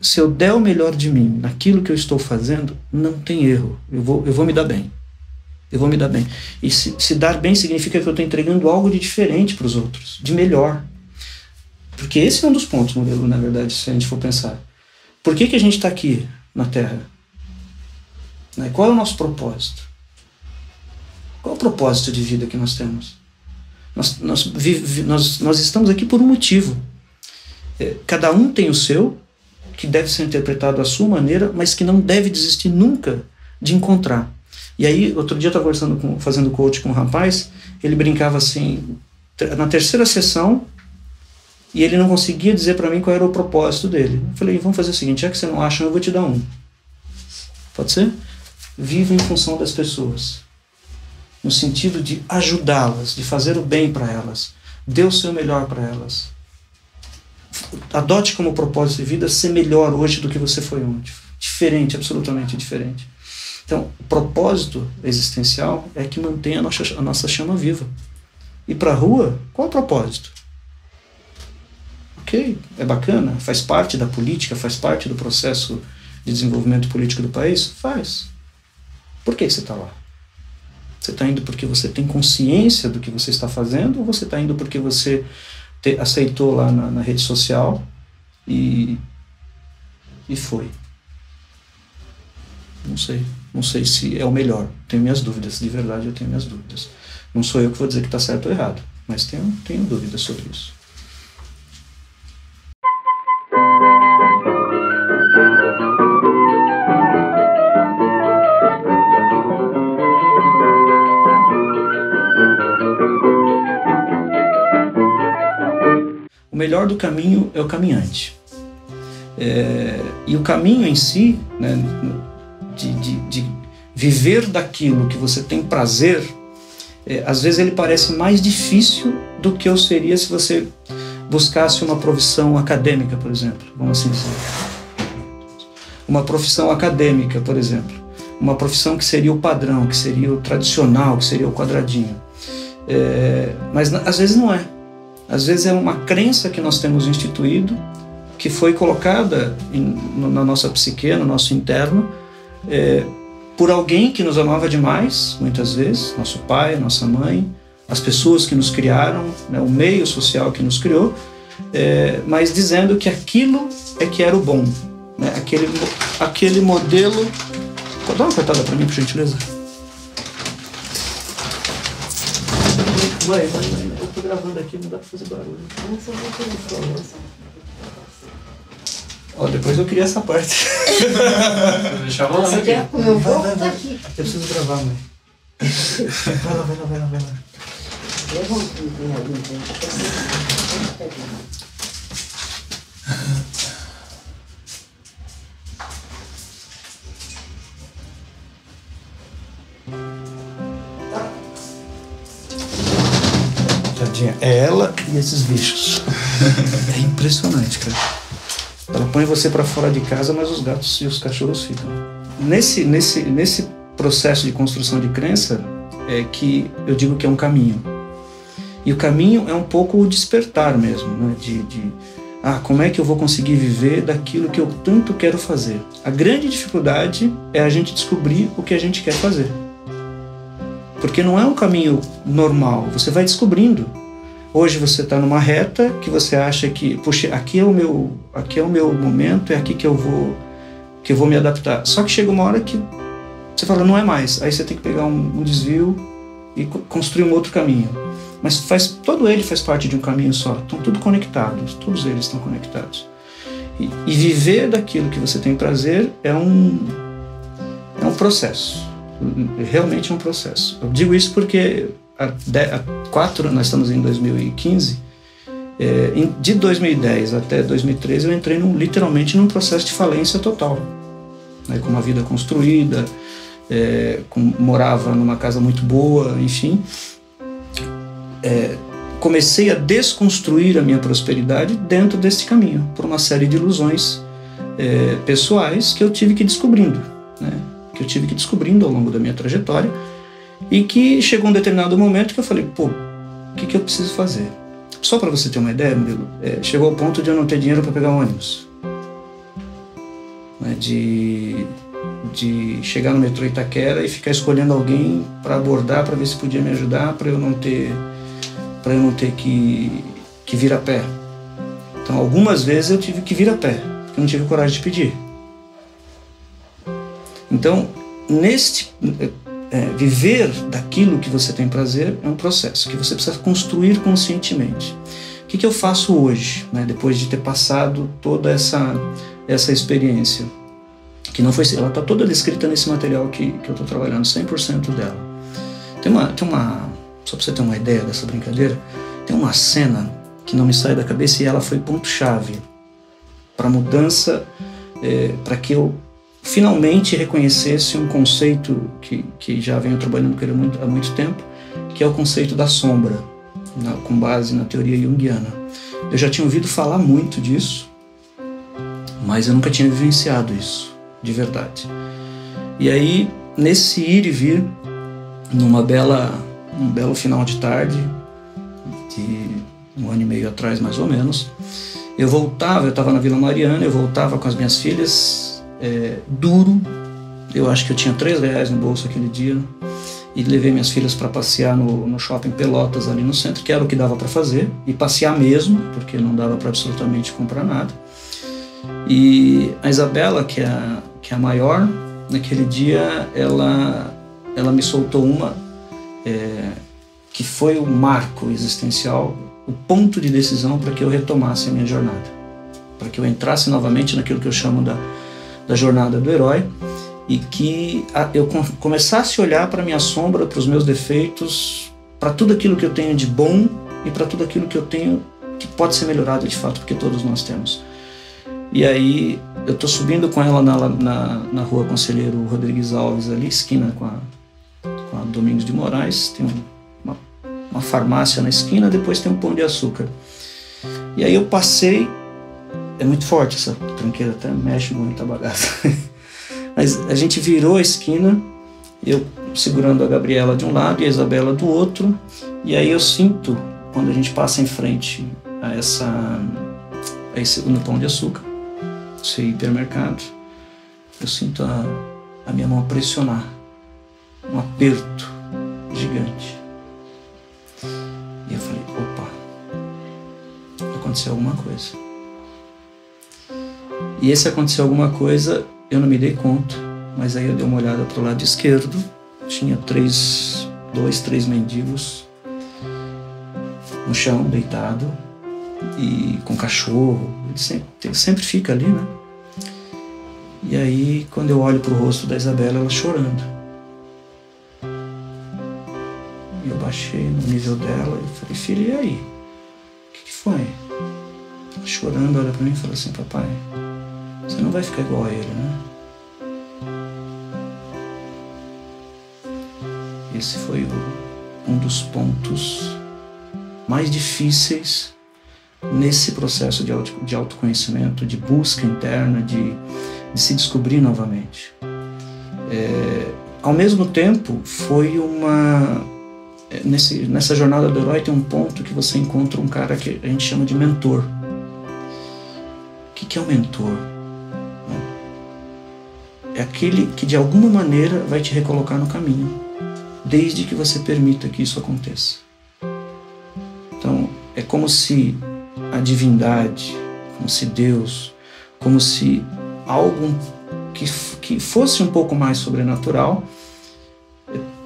se eu der o melhor de mim naquilo que eu estou fazendo, não tem erro, eu vou me dar bem. Eu vou me dar bem. E se dar bem significa que eu estou entregando algo de diferente para os outros, de melhor. Porque esse é um dos pontos, Murilo, na verdade, se a gente for pensar. Por que que a gente está aqui na Terra? Qual é o nosso propósito? Qual é o propósito de vida que nós temos? Nós estamos aqui por um motivo. Cada um tem o seu, que deve ser interpretado à sua maneira, mas que não deve desistir nunca de encontrar. E aí, outro dia eu estava conversando, fazendo coach com um rapaz, ele brincava assim, na terceira sessão, e ele não conseguia dizer para mim qual era o propósito dele. Eu falei, vamos fazer o seguinte, já que você não acha, eu vou te dar um. Pode ser? Viva em função das pessoas, no sentido de ajudá-las, de fazer o bem para elas, dê o seu melhor para elas. Adote como propósito de vida ser melhor hoje do que você foi ontem. Diferente, absolutamente diferente. Então, o propósito existencial é que mantém a nossa chama viva. E para a rua, qual é o propósito? Ok, é bacana, faz parte da política, faz parte do processo de desenvolvimento político do país? Faz. Por que você está lá? Você está indo porque você tem consciência do que você está fazendo ou você está indo porque você aceitou lá na rede social e foi? Não sei se é o melhor. Tenho minhas dúvidas, de verdade eu tenho minhas dúvidas. Não sou eu que vou dizer que está certo ou errado, mas tenho dúvidas sobre isso. O melhor do caminho é o caminhante. E o caminho em si, né, de viver daquilo que você tem prazer, às vezes ele parece mais difícil do que eu seria se você buscasse uma profissão acadêmica, por exemplo. Vamos assim dizer. Uma profissão acadêmica, por exemplo. Uma profissão que seria o padrão, que seria o tradicional, que seria o quadradinho. Mas às vezes não é. Às vezes é uma crença que nós temos instituído, que foi colocada na nossa psique, no nosso interno, por alguém que nos amava demais, muitas vezes, nosso pai, nossa mãe, as pessoas que nos criaram, né, o meio social que nos criou, mas dizendo que aquilo é que era o bom, né, aquele modelo... Pode dar uma cortada para mim, por gentileza? Vai. Eu tô gravando aqui, não dá pra fazer barulho. Ó, depois eu queria essa parte. Deixa eu rolar aqui. Eu vou tá aqui. Eu preciso gravar, mãe. Vai lá. Tadinha, é ela e esses bichos. É impressionante, cara. Ela põe você para fora de casa, mas os gatos e os cachorros ficam. Nesse processo de construção de crença, é que eu digo que é um caminho. E o caminho é um pouco o despertar mesmo, né? Como é que eu vou conseguir viver daquilo que eu tanto quero fazer? A grande dificuldade é a gente descobrir o que a gente quer fazer. Porque não é um caminho normal, você vai descobrindo. Hoje você está numa reta que você acha que, puxa, aqui é o meu momento, é aqui que eu vou me adaptar. Só que chega uma hora que você fala, não é mais. Aí você tem que pegar um desvio e construir um outro caminho. Mas todo ele faz parte de um caminho só. Estão tudo conectados, todos eles estão conectados. E viver daquilo que você tem prazer é um processo. Realmente é um processo. Eu digo isso porque... nós estamos em 2015, de 2010 até 2013 eu entrei literalmente num processo de falência total, né, com uma vida construída, morava numa casa muito boa, enfim. Comecei a desconstruir a minha prosperidade dentro desse caminho, por uma série de ilusões pessoais que eu tive que ir descobrindo, né, ao longo da minha trajetória. E que chegou um determinado momento que eu falei, pô, o que eu preciso fazer? Só para você ter uma ideia, Murilo, chegou ao ponto de eu não ter dinheiro para pegar ônibus. né, de chegar no metrô Itaquera e ficar escolhendo alguém para abordar, para ver se podia me ajudar, para eu não ter que vir a pé. Então, algumas vezes eu tive que vir a pé, porque eu não tive coragem de pedir. Então, viver daquilo que você tem prazer é um processo que você precisa construir conscientemente. O que eu faço hoje, né, depois de ter passado toda essa experiência? Que não foi, ela está toda descrita nesse material que eu estou trabalhando, 100% dela. Tem uma, só para você ter uma ideia dessa brincadeira, tem uma cena que não me sai da cabeça e ela foi ponto-chave para a mudança, para que eu finalmente reconhecesse um conceito que já venho trabalhando com ele há muito tempo, que é o conceito da sombra, com base na teoria junguiana. Eu já tinha ouvido falar muito disso, mas eu nunca tinha vivenciado isso de verdade. E aí, nesse ir e vir, num belo final de tarde, de 1 ano e meio atrás, mais ou menos, eu estava na Vila Mariana, eu voltava com as minhas filhas, duro, eu acho que eu tinha R$3 no bolso aquele dia, e levei minhas filhas para passear no shopping Pelotas, ali no centro, que era o que dava para fazer, e passear mesmo, porque não dava para absolutamente comprar nada. E a Isabela, que é a maior, naquele dia ela me soltou uma que foi o marco existencial, o ponto de decisão para que eu retomasse a minha jornada, para que eu entrasse novamente naquilo que eu chamo da jornada do herói, e que eu começasse a olhar para a minha sombra, para os meus defeitos, para tudo aquilo que eu tenho de bom e para tudo aquilo que eu tenho que pode ser melhorado de fato, porque todos nós temos. E aí eu tô subindo com ela na rua Conselheiro Rodrigues Alves, ali, esquina com a Domingos de Moraes, tem uma farmácia na esquina, depois tem um Pão de Açúcar. E aí eu passei, é muito forte essa tranqueira, até mexe muito a bagaça, mas a gente virou a esquina, eu segurando a Gabriela de um lado e a Isabela do outro, e aí eu sinto, quando a gente passa em frente no Pão de Açúcar, esse hipermercado, eu sinto a minha mão pressionar, um aperto gigante. E eu falei, opa, aconteceu alguma coisa. E esse aconteceu alguma coisa, eu não me dei conta, mas aí eu dei uma olhada para o lado esquerdo, tinha dois, três mendigos no chão, deitado, e com cachorro, ele sempre fica ali, né? E aí, quando eu olho pro rosto da Isabela, ela chorando. E eu baixei no nível dela e falei, filha, e aí? O que foi? Ela chorando, olha pra mim e fala assim, papai, você não vai ficar igual a ele, né? Esse foi um dos pontos mais difíceis nesse processo de autoconhecimento, de busca interna, de se descobrir novamente. Ao mesmo tempo, foi uma... Nessa jornada do herói tem um ponto que você encontra um cara que a gente chama de mentor. O que é um mentor? É aquele que, de alguma maneira, vai te recolocar no caminho, desde que você permita que isso aconteça. Então, é como se a divindade, como se Deus, como se algo que fosse um pouco mais sobrenatural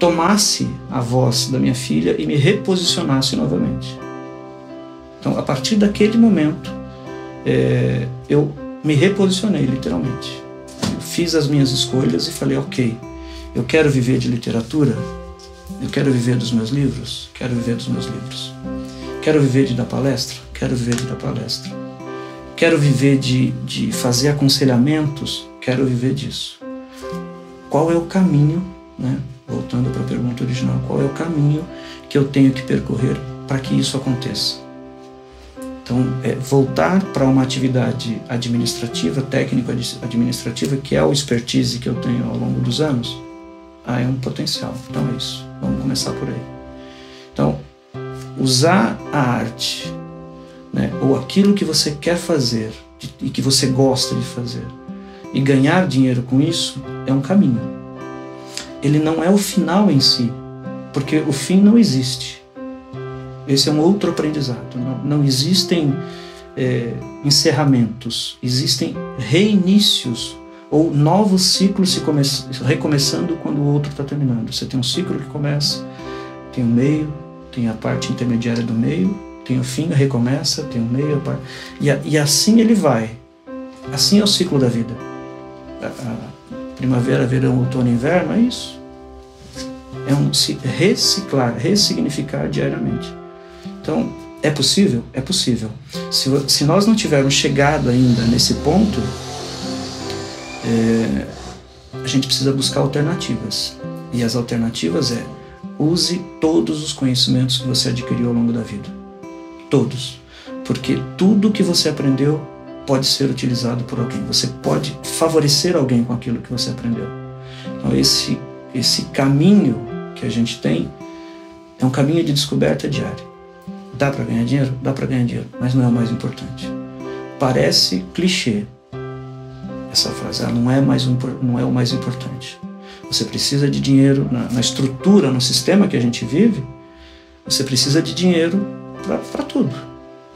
tomasse a voz da minha filha e me reposicionasse novamente. Então, a partir daquele momento, eu me reposicionei, literalmente. Eu fiz as minhas escolhas e falei, ok, eu quero viver de literatura, eu quero viver dos meus livros, quero viver dos meus livros. Quero viver de dar palestra? Quero viver de dar palestra. Quero viver de fazer aconselhamentos? Quero viver disso. Qual é o caminho, né? Voltando para a pergunta original, qual é o caminho que eu tenho que percorrer para que isso aconteça? Então, voltar para uma atividade administrativa, técnico-administrativa, que é o expertise que eu tenho ao longo dos anos, é um potencial. Então é isso, vamos começar por aí. Então, usar a arte, né, ou aquilo que você quer fazer e que você gosta de fazer e ganhar dinheiro com isso é um caminho. Ele não é o final em si, porque o fim não existe. Esse é um outro aprendizado. Não existem encerramentos, existem reinícios ou novos ciclos recomeçando quando o outro está terminando. Você tem um ciclo que começa, tem o meio, tem a parte intermediária do meio, tem o fim, recomeça, tem o meio, a parte... E assim ele vai. Assim é o ciclo da vida. A primavera, verão, outono, inverno, é isso. É um reciclar, ressignificar diariamente. Então, é possível? É possível. Se nós não tivermos chegado ainda nesse ponto, a gente precisa buscar alternativas. E as alternativas use todos os conhecimentos que você adquiriu ao longo da vida. Todos. Porque tudo que você aprendeu pode ser utilizado por alguém. Você pode favorecer alguém com aquilo que você aprendeu. Então esse caminho que a gente tem é um caminho de descoberta diária. Dá para ganhar dinheiro? Dá para ganhar dinheiro, mas não é o mais importante. Parece clichê essa frase, não é o mais importante. Você precisa de dinheiro na estrutura, no sistema que a gente vive, você precisa de dinheiro para tudo.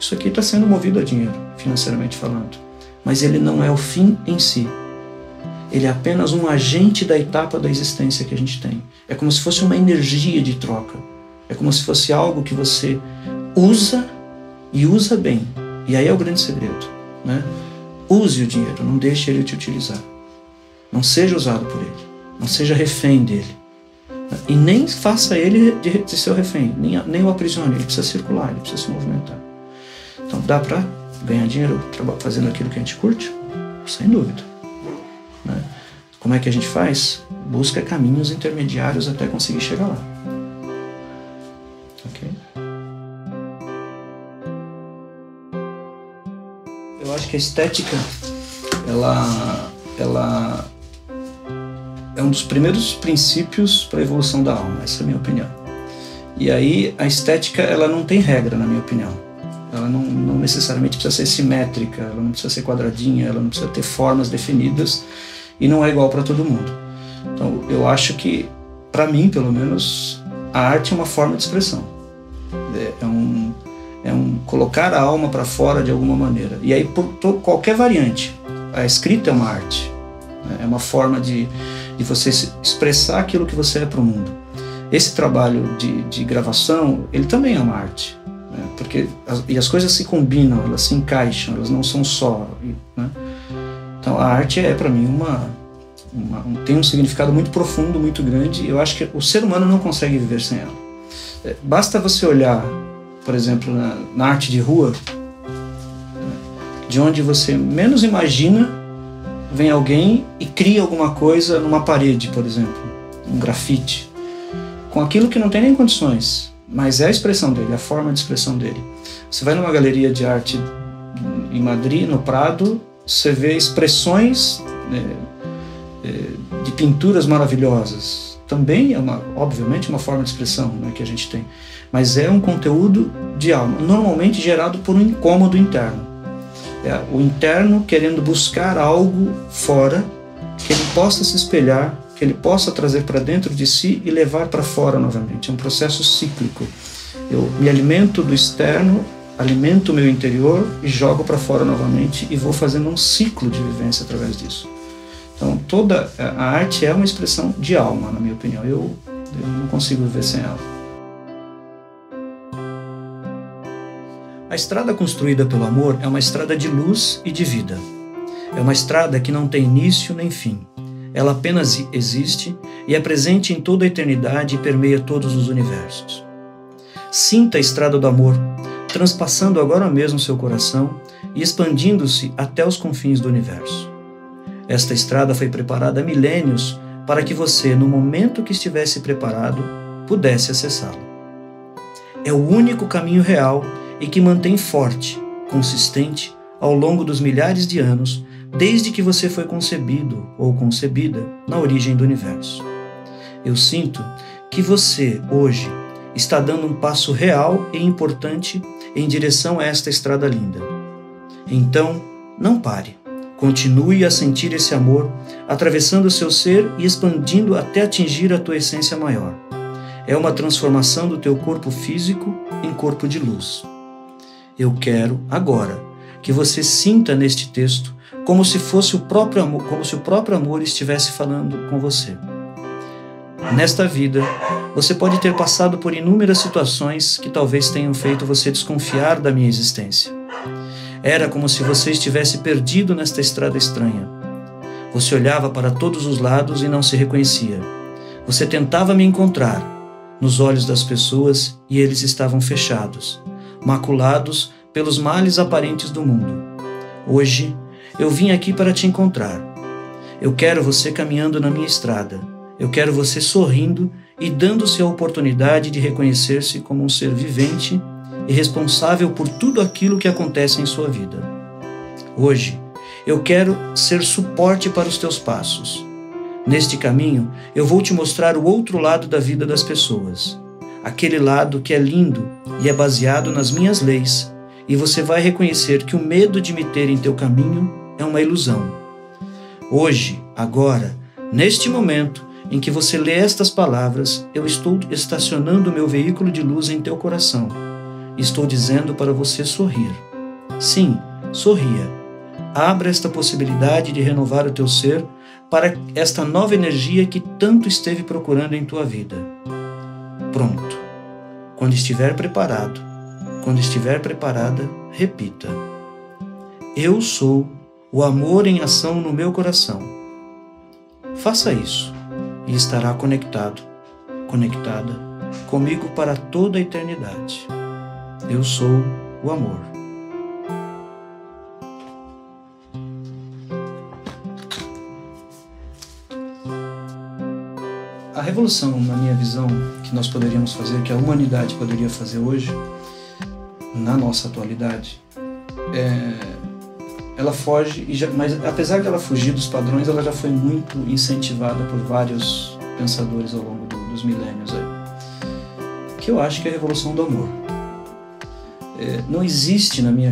Isso aqui está sendo movido a dinheiro, financeiramente falando. Mas ele não é o fim em si. Ele é apenas um agente da etapa da existência que a gente tem. É como se fosse uma energia de troca. É como se fosse algo que você usa e usa bem. E aí é o grande segredo, né? Use o dinheiro, não deixe ele te utilizar. Não seja usado por ele. Não seja refém dele. E nem faça ele de seu refém, nem o aprisione. Ele precisa circular, ele precisa se movimentar. Então dá para ganhar dinheiro fazendo aquilo que a gente curte? Sem dúvida. Né? Como é que a gente faz? Busca caminhos intermediários até conseguir chegar lá. Ok? Eu acho que a estética, ela é um dos primeiros princípios para a evolução da alma, essa é a minha opinião. E aí a estética, ela não tem regra, na minha opinião. Ela não necessariamente precisa ser simétrica, ela não precisa ser quadradinha, ela não precisa ter formas definidas e não é igual para todo mundo. Então eu acho que, para mim pelo menos, a arte é uma forma de expressão. É um colocar a alma para fora de alguma maneira. E aí por qualquer variante, a escrita é uma arte, né? É uma forma de você expressar aquilo que você é para o mundo. Esse trabalho de gravação, ele também é uma arte, né? Porque as coisas se combinam, elas se encaixam, elas não são só, né? Então a arte para mim tem um significado muito profundo, muito grande. Eu acho que o ser humano não consegue viver sem ela. Basta você olhar, por exemplo, na arte de rua, né? De onde você menos imagina, vem alguém e cria alguma coisa numa parede, por exemplo, um grafite, com aquilo que não tem nem condições, mas é a expressão dele, a forma de expressão dele. Você vai numa galeria de arte em Madrid, no Prado, você vê expressões de pinturas maravilhosas. Também é, obviamente, uma forma de expressão, né, que a gente tem, mas é um conteúdo de alma, normalmente gerado por um incômodo interno. O interno querendo buscar algo fora, que ele possa se espelhar, que ele possa trazer para dentro de si e levar para fora novamente. É um processo cíclico. Eu me alimento do externo, alimento o meu interior e jogo para fora novamente e vou fazendo um ciclo de vivência através disso. Então toda a arte é uma expressão de alma, na minha opinião. Eu não consigo viver sem ela. A estrada construída pelo amor é uma estrada de luz e de vida. É uma estrada que não tem início nem fim. Ela apenas existe e é presente em toda a eternidade e permeia todos os universos. Sinta a estrada do amor, transpassando agora mesmo seu coração e expandindo-se até os confins do universo. Esta estrada foi preparada há milênios para que você, no momento que estivesse preparado, pudesse acessá-la. É o único caminho real e que mantém forte, consistente, ao longo dos milhares de anos, desde que você foi concebido ou concebida na origem do universo. Eu sinto que você, hoje, está dando um passo real e importante em direção a esta estrada linda. Então, não pare, Continue a sentir esse amor, atravessando o seu ser e expandindo até atingir a tua essência maior. É uma transformação do teu corpo físico em corpo de luz. Eu quero agora que você sinta neste texto como se fosse o próprio amor, como se o próprio amor estivesse falando com você. Nesta vida, você pode ter passado por inúmeras situações que talvez tenham feito você desconfiar da minha existência. Era como se você estivesse perdido nesta estrada estranha. Você olhava para todos os lados e não se reconhecia. Você tentava me encontrar nos olhos das pessoas e eles estavam fechados, maculados pelos males aparentes do mundo. Hoje, eu vim aqui para te encontrar. Eu quero você caminhando na minha estrada. Eu quero você sorrindo e dando-se a oportunidade de reconhecer-se como um ser vivente e responsável por tudo aquilo que acontece em sua vida. Hoje, eu quero ser suporte para os teus passos. Neste caminho, eu vou te mostrar o outro lado da vida das pessoas. Aquele lado que é lindo e é baseado nas minhas leis, e você vai reconhecer que o medo de me ter em teu caminho é uma ilusão. Hoje, agora, neste momento em que você lê estas palavras, eu estou estacionando o meu veículo de luz em teu coração. Estou dizendo para você sorrir. Sim, sorria. Abra esta possibilidade de renovar o teu ser para esta nova energia que tanto esteve procurando em tua vida. Pronto. Quando estiver preparado, quando estiver preparada, repita. Eu sou o amor em ação no meu coração. Faça isso e estará conectado, conectada comigo para toda a eternidade. Eu sou o amor. A revolução, na minha visão, que nós poderíamos fazer, que a humanidade poderia fazer hoje, na nossa atualidade, ela foge, mas apesar de ela fugir dos padrões, ela já foi muito incentivada por vários pensadores ao longo dos milênios aí, que eu acho que é a revolução do amor. Não existe na minha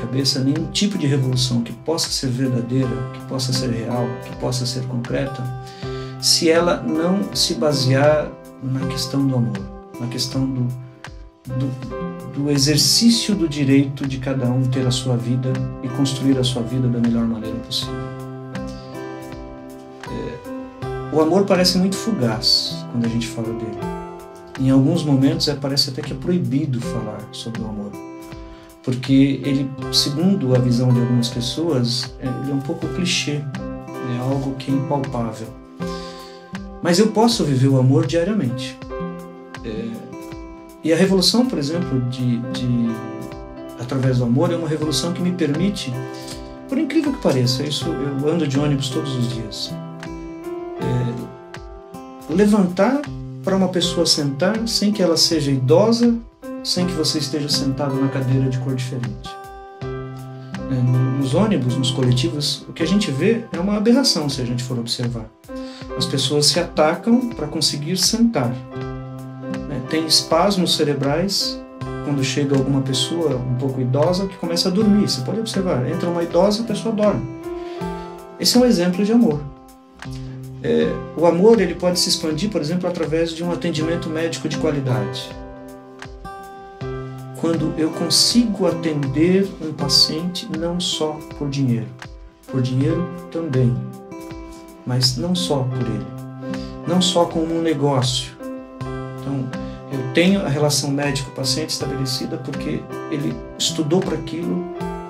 cabeça nenhum tipo de revolução que possa ser verdadeira, que possa ser real, que possa ser concreta, se ela não se basear na questão do amor, na questão do exercício do direito de cada um ter a sua vida e construir a sua vida da melhor maneira possível. O amor parece muito fugaz quando a gente fala dele. Em alguns momentos parece até que é proibido falar sobre o amor, porque ele, segundo a visão de algumas pessoas, ele é um pouco clichê, é algo que é impalpável. Mas eu posso viver o amor diariamente. E a revolução, por exemplo, através do amor, é uma revolução que me permite, por incrível que pareça, isso, eu ando de ônibus todos os dias, levantar para uma pessoa sentar sem que ela seja idosa, sem que você esteja sentado na cadeira de cor diferente. Nos ônibus, nos coletivos, o que a gente vê é uma aberração se a gente for observar. As pessoas se atacam para conseguir sentar. Tem espasmos cerebrais quando chega alguma pessoa um pouco idosa que começa a dormir. Você pode observar, entra uma idosa, a pessoa dorme. Esse é um exemplo de amor. O amor ele pode se expandir, por exemplo, através de um atendimento médico de qualidade. Quando eu consigo atender um paciente não só por dinheiro também, mas não só por ele, não só como um negócio. Então, eu tenho a relação médico-paciente estabelecida porque ele estudou para aquilo,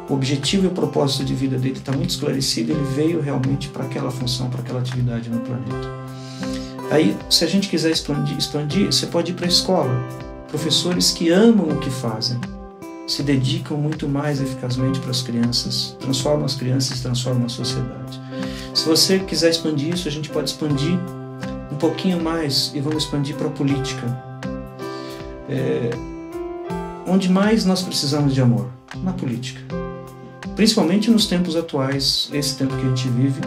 o objetivo e o propósito de vida dele está muito esclarecido, ele veio realmente para aquela função, para aquela atividade no planeta. Aí, se a gente quiser expandir, você pode ir para a escola. Professores que amam o que fazem, se dedicam muito mais eficazmente para as crianças, transformam as crianças, transformam a sociedade. Se você quiser expandir isso, a gente pode expandir um pouquinho mais e vamos expandir para a política. Onde mais nós precisamos de amor? Na política. Principalmente nos tempos atuais, esse tempo que a gente vive,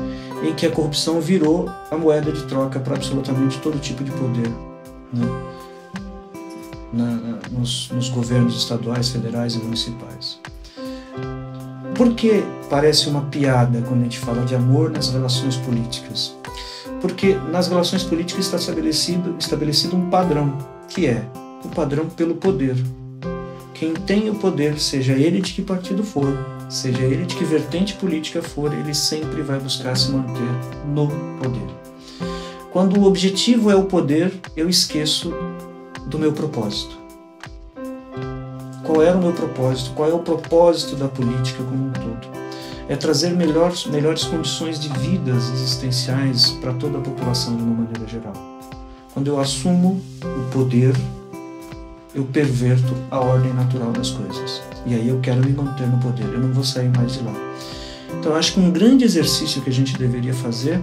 em que a corrupção virou a moeda de troca para absolutamente todo tipo de poder, né? Nos governos estaduais, federais e municipais. Por que parece uma piada quando a gente fala de amor nas relações políticas? Porque nas relações políticas está estabelecido um padrão, que é o padrão pelo poder. Quem tem o poder, seja ele de que partido for, seja ele de que vertente política for, ele sempre vai buscar se manter no poder. Quando o objetivo é o poder, eu esqueço do meu propósito. Qual era o meu propósito? Qual é o propósito da política como um todo? É trazer melhores condições de vidas existenciais para toda a população de uma maneira geral. Quando eu assumo o poder, eu perverto a ordem natural das coisas. E aí eu quero me manter no poder, eu não vou sair mais de lá. Então eu acho que um grande exercício que a gente deveria fazer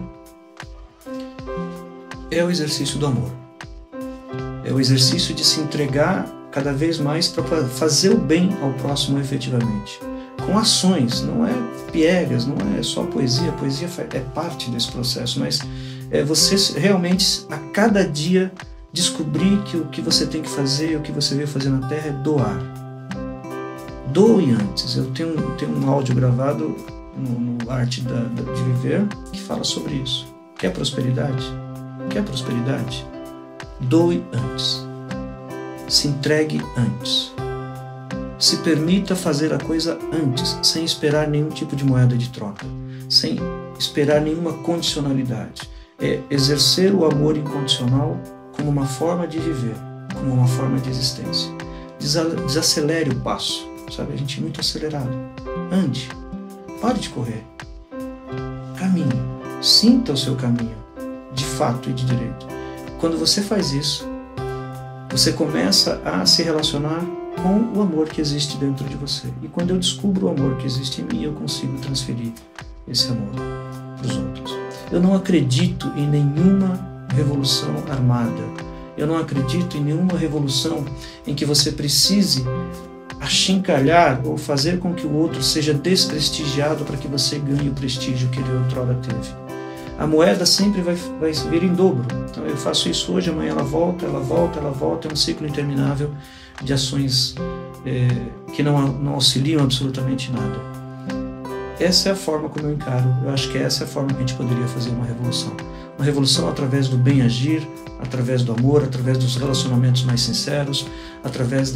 é o exercício do amor. É o exercício de se entregar cada vez mais para fazer o bem ao próximo efetivamente. Com ações, não é piegas, não é só poesia. A poesia é parte desse processo, mas é você realmente a cada dia descobrir que o que você tem que fazer, o que você veio fazer na Terra é doar. Doe antes. Eu tenho um áudio gravado no Arte de Viver que fala sobre isso. Quer prosperidade? Quer prosperidade? Doe antes. Se entregue antes. Se permita fazer a coisa antes, sem esperar nenhum tipo de moeda de troca, sem esperar nenhuma condicionalidade. É exercer o amor incondicional como uma forma de viver, como uma forma de existência. Desacelere o passo, sabe? A gente é muito acelerado. Ande, pare de correr. Caminhe, sinta o seu caminho, de fato e de direito. Quando você faz isso, você começa a se relacionar com o amor que existe dentro de você. E quando eu descubro o amor que existe em mim, eu consigo transferir esse amor para os outros. Eu não acredito em nenhuma revolução armada. Eu não acredito em nenhuma revolução em que você precise achincalhar ou fazer com que o outro seja desprestigiado para que você ganhe o prestígio que ele outrora teve. A moeda sempre vai vir em dobro. Então eu faço isso hoje, amanhã ela volta, ela volta, ela volta. É um ciclo interminável de ações que não auxiliam absolutamente nada. Essa é a forma como eu encaro. Eu acho que essa é a forma que a gente poderia fazer uma revolução. Uma revolução através do bem agir, através do amor, através dos relacionamentos mais sinceros, através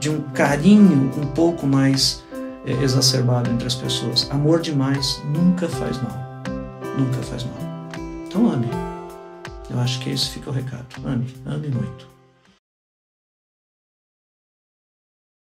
de um carinho um pouco mais exacerbado entre as pessoas. Amor demais nunca faz mal. Nunca faz mal. Então ame. Eu acho que esse fica o recado. Ame. Ame muito.